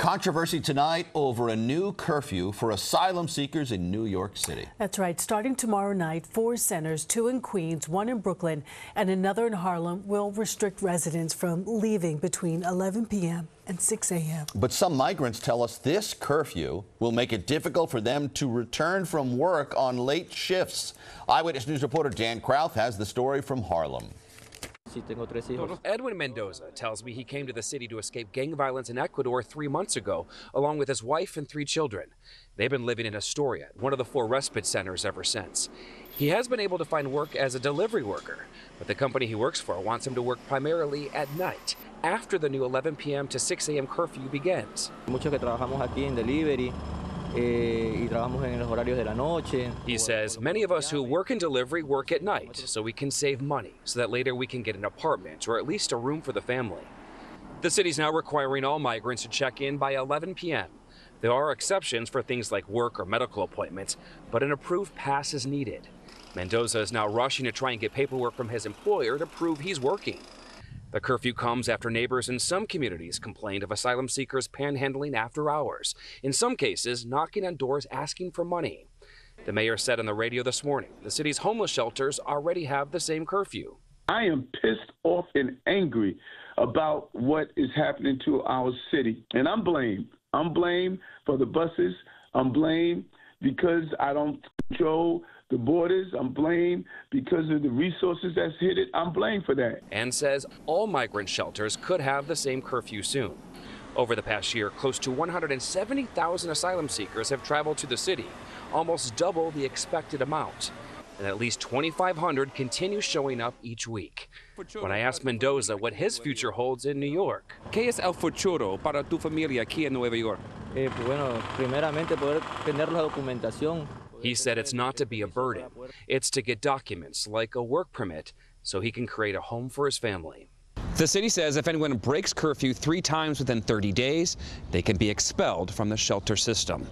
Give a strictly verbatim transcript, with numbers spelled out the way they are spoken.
Controversy tonight over a new curfew for asylum seekers in New York City. That's right. Starting tomorrow night, four centers, two in Queens, one in Brooklyn, and another in Harlem, will restrict residents from leaving between eleven p m and six a m But some migrants tell us this curfew will make it difficult for them to return from work on late shifts. Eyewitness News reporter Dan Krauth has the story from Harlem. Edwin Mendoza tells me he came to the city to escape gang violence in Ecuador three months ago, along with his wife and three children. They've been living in Astoria, one of the four respite centers, ever since. He has been able to find work as a delivery worker, but the company he works for wants him to work primarily at night, after the new eleven p m to six a m curfew begins. Muchos que trabajamos aquí en delivery. He says, many of us who work in delivery work at night so we can save money so that later we can get an apartment or at least a room for the family. The city's now requiring all migrants to check in by eleven p m There are exceptions for things like work or medical appointments, but an approved pass is needed. Mendoza is now rushing to try and get paperwork from his employer to prove he's working. The curfew comes after neighbors in some communities complained of asylum seekers panhandling after hours, in some cases knocking on doors asking for money. The mayor said on the radio this morning the city's homeless shelters already have the same curfew. I am pissed off and angry about what is happening to our city, and I'm blamed. I'm blamed for the buses. I'm blamed because I don't control the borders. I'm blamed because of the resources that's hit it. I'm blamed for that. And says all migrant shelters could have the same curfew soon. Over the past year, close to one hundred seventy thousand asylum seekers have traveled to the city, almost double the expected amount. And at least twenty-five hundred continue showing up each week. When I asked Mendoza what his future holds in New York. ¿Qué es el futuro para tu familia aquí en Nueva York? Eh, bueno, primeramente poder tener la documentación. He said it's not to be a burden. It's to get documents like a work permit so he can create a home for his family. The city says if anyone breaks curfew three times within thirty days, they can be expelled from the shelter system.